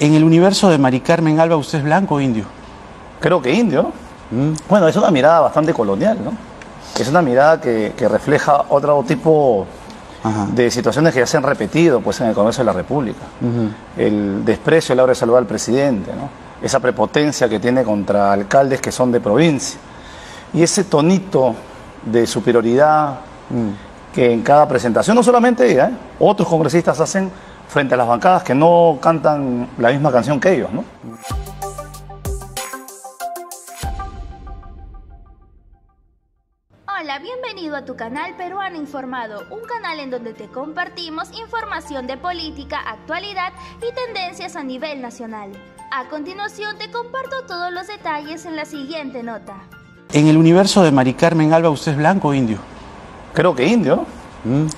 En el universo de Maricarmen Alva, ¿usted es blanco o indio? Creo que indio. Bueno, es una mirada bastante colonial, ¿no? Es una mirada que refleja otro tipo de situaciones que ya se han repetido pues, en el Congreso de la República. El desprecio a la hora de saludar al presidente, ¿no? Esa prepotencia que tiene contra alcaldes que son de provincia. Y ese tonito de superioridad que en cada presentación, no solamente ella, otros congresistas hacen frente a las bancadas que no cantan la misma canción que ellos, ¿no? Hola, bienvenido a tu canal Peruano Informado, un canal en donde te compartimos información de política, actualidad y tendencias a nivel nacional. A continuación te comparto todos los detalles en la siguiente nota. En el universo de Maricarmen Alva, ¿usted es blanco o indio? Creo que indio.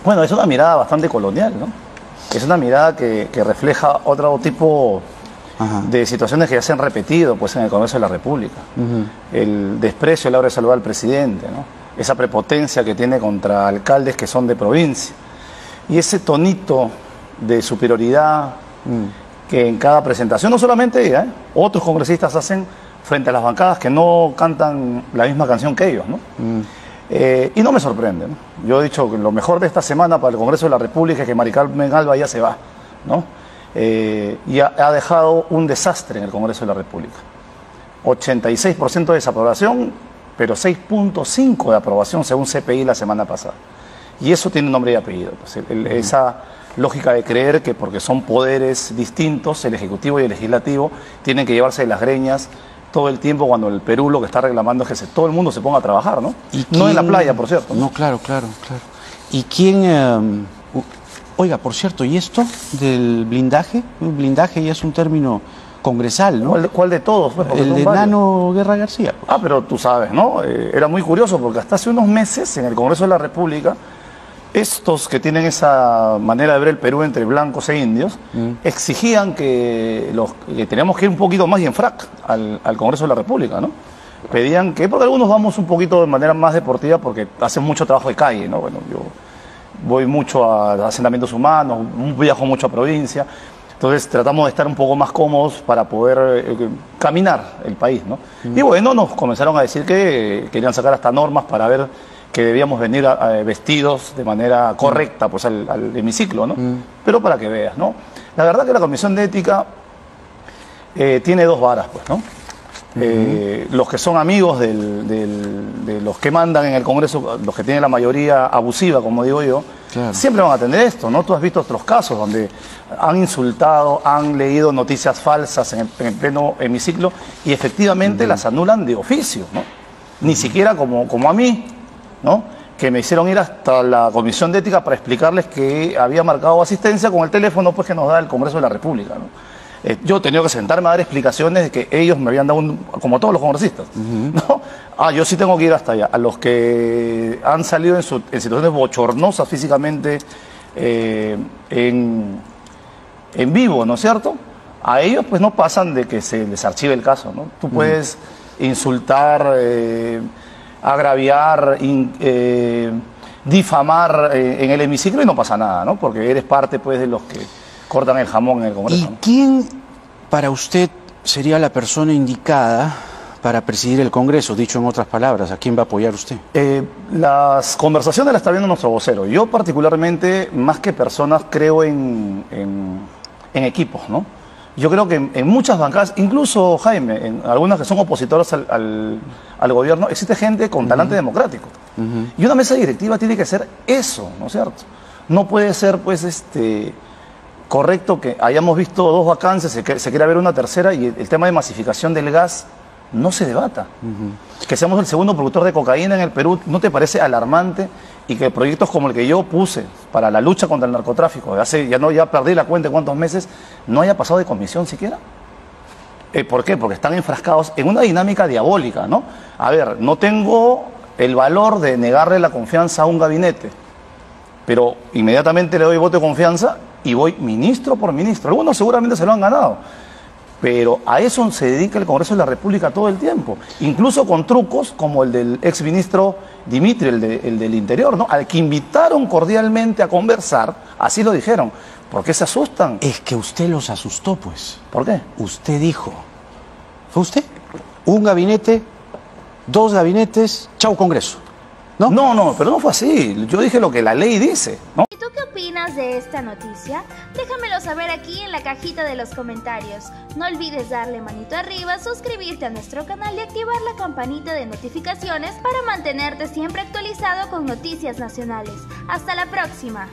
Bueno, es una mirada bastante colonial, ¿no? Es una mirada que refleja otro tipo de situaciones que ya se han repetido pues, en el Congreso de la República. El desprecio a la hora de saludar al presidente, ¿no? Esa prepotencia que tiene contra alcaldes que son de provincia. Y ese tonito de superioridad que en cada presentación, no solamente ella, otros congresistas hacen frente a las bancadas que no cantan la misma canción que ellos, ¿no? Y no me sorprende, ¿no? Yo he dicho que lo mejor de esta semana para el Congreso de la República es que Maricarmen Alva ya se va, ¿no? Y ha dejado un desastre en el Congreso de la República. 86% de desaprobación, pero 6.5% de aprobación según CPI la semana pasada. Y eso tiene nombre y apellido. Pues esa lógica de creer que porque son poderes distintos, el Ejecutivo y el Legislativo, tienen que llevarse de las greñas todo el tiempo, cuando el Perú lo que está reclamando es que todo el mundo se ponga a trabajar, ¿no? ¿Y quién... No en la playa, por cierto. No, claro, claro, claro. ¿Y quién... Oiga, por cierto, ¿y esto del blindaje? Un blindaje ya es un término congresal, ¿no? ¿Cuál de todos? Pues, el de Nano Guerra García. Pues. Ah, pero tú sabes, ¿no? Era muy curioso porque hasta hace unos meses en el Congreso de la República, estos que tienen esa manera de ver el Perú entre blancos e indios, exigían que teníamos que ir un poquito más y en frac al Congreso de la República, ¿no? Pedían que, porque algunos vamos un poquito de manera más deportiva porque hacen mucho trabajo de calle, ¿no? Bueno, yo voy mucho a asentamientos humanos, viajo mucho a provincia, entonces tratamos de estar un poco más cómodos para poder caminar el país, ¿no? Y bueno, nos comenzaron a decir que querían sacar hasta normas para ver que debíamos venir vestidos de manera correcta pues, al hemiciclo, ¿no? Pero para que veas, ¿no? La verdad que la Comisión de Ética tiene dos varas, pues, ¿no? Los que son amigos de los que mandan en el Congreso, los que tienen la mayoría abusiva, como digo yo, claro, siempre van a tener esto, ¿no? Tú has visto otros casos donde han insultado, han leído noticias falsas en el pleno hemiciclo y efectivamente las anulan de oficio, ¿no? Ni siquiera como a mí, ¿no? Que me hicieron ir hasta la Comisión de Ética para explicarles que había marcado asistencia con el teléfono pues, que nos da el Congreso de la República, ¿no? Yo tenía que sentarme a dar explicaciones de que ellos me habían dado, como todos los congresistas, ¿no? Yo sí tengo que ir hasta allá. A los que han salido en situaciones bochornosas físicamente en vivo, ¿no es cierto? A ellos pues no pasan de que se les archive el caso, ¿no? Tú puedes insultar... agraviar, difamar en el hemiciclo y no pasa nada, ¿no? Porque eres parte pues de los que cortan el jamón en el Congreso. ¿Y quién para usted sería la persona indicada para presidir el Congreso? Dicho en otras palabras, ¿a quién va a apoyar usted? Las conversaciones las está viendo nuestro vocero. Yo particularmente, más que personas, creo en equipos, ¿no? Yo creo que en muchas bancadas, incluso Jaime, en algunas que son opositoras al gobierno, existe gente con talante democrático. Y una mesa directiva tiene que ser eso, ¿no es cierto? No puede ser, pues, correcto que hayamos visto dos vacancias, se quiera ver una tercera y el tema de masificación del gas no se debata. Que seamos el segundo productor de cocaína en el Perú, ¿no te parece alarmante? Y que proyectos como el que yo puse para la lucha contra el narcotráfico, ya perdí la cuenta de cuántos meses, no haya pasado de comisión siquiera. ¿Por qué? Porque están enfrascados en una dinámica diabólica, ¿no? A ver, no tengo el valor de negarle la confianza a un gabinete, pero inmediatamente le doy voto de confianza y voy ministro por ministro. Algunos seguramente se lo han ganado, pero a eso se dedica el Congreso de la República todo el tiempo, incluso con trucos como el del exministro Dimitri, el del Interior, ¿no? Al que invitaron cordialmente a conversar, así lo dijeron, ¿Por qué se asustan? Es que usted los asustó, pues. ¿Por qué? Usted dijo. ¿Fue usted? Un gabinete, dos gabinetes, chau Congreso. ¿No? No, no, pero no fue así. Yo dije lo que la ley dice, ¿no? ¿Y tú qué opinas de esta noticia? Déjamelo saber aquí en la cajita de los comentarios. No olvides darle manito arriba, suscribirte a nuestro canal y activar la campanita de notificaciones para mantenerte siempre actualizado con noticias nacionales. ¡Hasta la próxima!